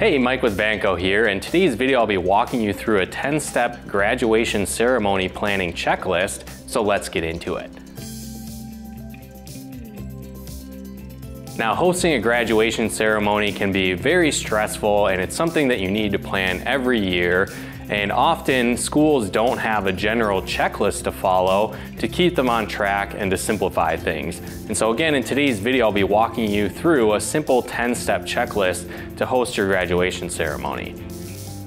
Hey, Mike with Vanco here. In today's video, I'll be walking you through a 10-step graduation ceremony planning checklist, so let's get into it. Now, hosting a graduation ceremony can be very stressful, and it's something that you need to plan every year. And often, schools don't have a general checklist to follow to keep them on track and to simplify things. And so again, in today's video, I'll be walking you through a simple 10-step checklist to host your graduation ceremony.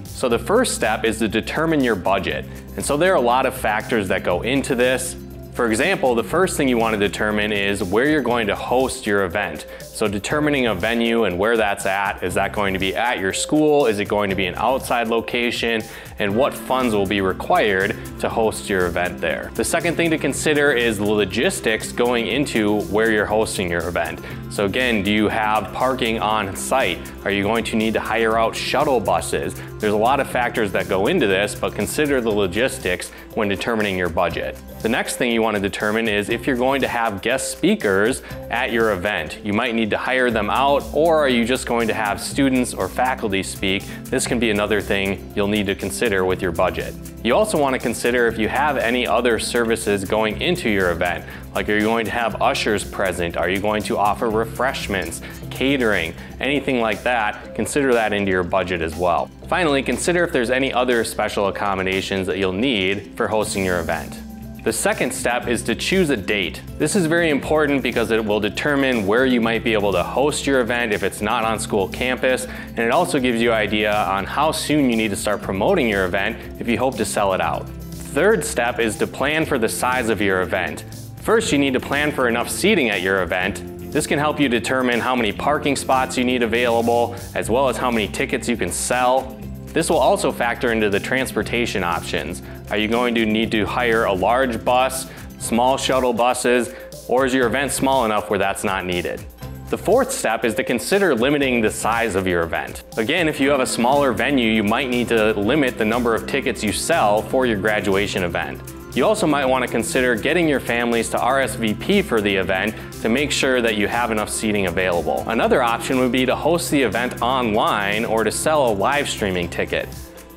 So the first step is to determine your budget. And so there are a lot of factors that go into this. For example, the first thing you want to determine is where you're going to host your event. So determining a venue and where that's at. Is that going to be at your school? Is it going to be an outside location? And what funds will be required to host your event there? The second thing to consider is logistics going into where you're hosting your event. So again, do you have parking on site? Are you going to need to hire out shuttle buses? There's a lot of factors that go into this, but consider the logistics when determining your budget. The next thing you want to determine is if you're going to have guest speakers at your event. You might need to hire them out, or are you just going to have students or faculty speak? This can be another thing you'll need to consider with your budget. You also want to consider if you have any other services going into your event. Like, are you going to have ushers present? Are you going to offer refreshments, catering, anything like that? Consider that into your budget as well. Finally, consider if there's any other special accommodations that you'll need for hosting your event. The second step is to choose a date. This is very important because it will determine where you might be able to host your event if it's not on school campus, and it also gives you an idea on how soon you need to start promoting your event if you hope to sell it out. Third step is to plan for the size of your event. First, you need to plan for enough seating at your event. This can help you determine how many parking spots you need available, as well as how many tickets you can sell. This will also factor into the transportation options. Are you going to need to hire a large bus, small shuttle buses, or is your event small enough where that's not needed? The fourth step is to consider limiting the size of your event. Again, if you have a smaller venue, you might need to limit the number of tickets you sell for your graduation event. You also might want to consider getting your families to RSVP for the event to make sure that you have enough seating available. Another option would be to host the event online or to sell a live streaming ticket.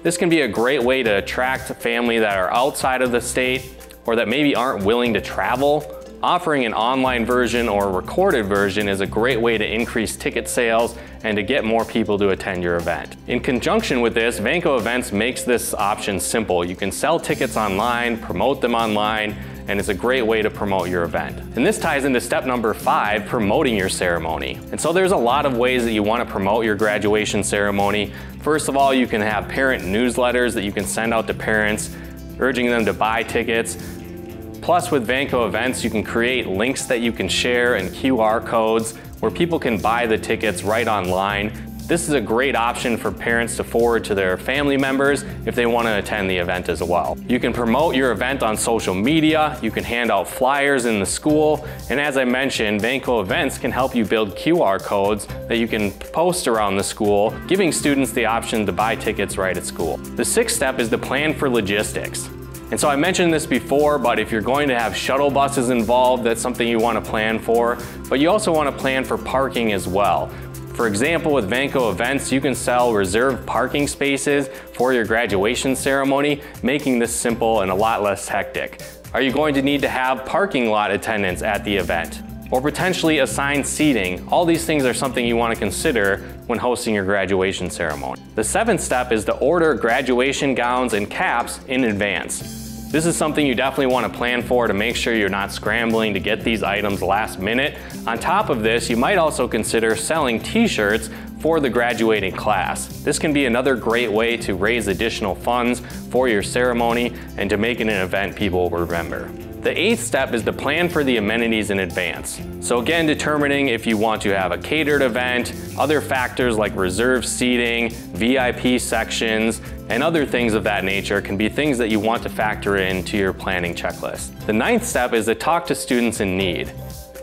This can be a great way to attract family that are outside of the state or that maybe aren't willing to travel. Offering an online version or a recorded version is a great way to increase ticket sales and to get more people to attend your event. In conjunction with this, Vanco Events makes this option simple. You can sell tickets online, promote them online, and it's a great way to promote your event. And this ties into step number 5, promoting your ceremony. And so there's a lot of ways that you want to promote your graduation ceremony. First of all, you can have parent newsletters that you can send out to parents, urging them to buy tickets. Plus, with Vanco Events, you can create links that you can share and QR codes where people can buy the tickets right online. This is a great option for parents to forward to their family members if they want to attend the event as well. You can promote your event on social media, you can hand out flyers in the school, and as I mentioned, Vanco Events can help you build QR codes that you can post around the school, giving students the option to buy tickets right at school. The sixth step is to plan for logistics. And so I mentioned this before, but if you're going to have shuttle buses involved, that's something you want to plan for, but you also want to plan for parking as well. For example, with Vanco Events, you can sell reserved parking spaces for your graduation ceremony, making this simple and a lot less hectic. Are you going to need to have parking lot attendants at the event? Or potentially assigned seating? All these things are something you want to consider when hosting your graduation ceremony. The seventh step is to order graduation gowns and caps in advance. This is something you definitely want to plan for to make sure you're not scrambling to get these items last minute. On top of this, you might also consider selling t-shirts for the graduating class. This can be another great way to raise additional funds for your ceremony and to make it an event people will remember. The eighth step is to plan for the amenities in advance. So again, determining if you want to have a catered event, other factors like reserved seating, VIP sections, and other things of that nature can be things that you want to factor into your planning checklist. The ninth step is to talk to students in need.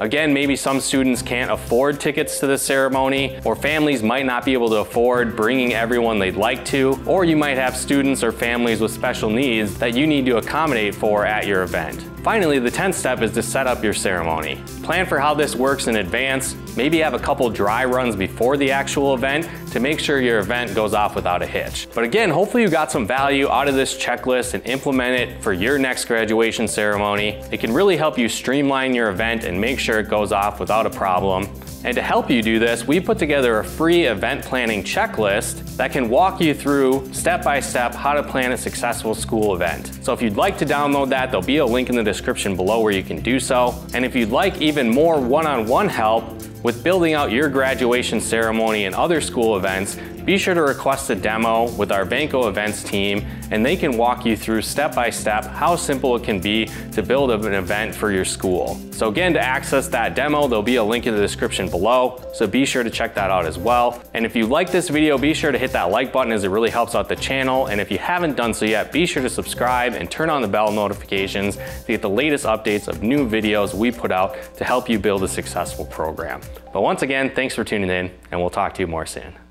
Again, maybe some students can't afford tickets to the ceremony, or families might not be able to afford bringing everyone they'd like to, or you might have students or families with special needs that you need to accommodate for at your event. Finally, the 10th step is to set up your ceremony. Plan for how this works in advance, maybe have a couple dry runs before the actual event to make sure your event goes off without a hitch. But again, hopefully you got some value out of this checklist and implement it for your next graduation ceremony. It can really help you streamline your event and make sure it goes off without a problem. And to help you do this, we put together a free event planning checklist that can walk you through step-by-step how to plan a successful school event. So if you'd like to download that, there'll be a link in the description below where you can do so. And if you'd like even more one-on-one help with building out your graduation ceremony and other school events, be sure to request a demo with our Vanco Events team, and they can walk you through step-by-step how simple it can be to build up an event for your school. So again, to access that demo, there'll be a link in the description below, so be sure to check that out as well. And if you like this video, be sure to hit that like button as it really helps out the channel. And if you haven't done so yet, be sure to subscribe and turn on the bell notifications to get the latest updates of new videos we put out to help you build a successful program. But once again, thanks for tuning in, and we'll talk to you more soon.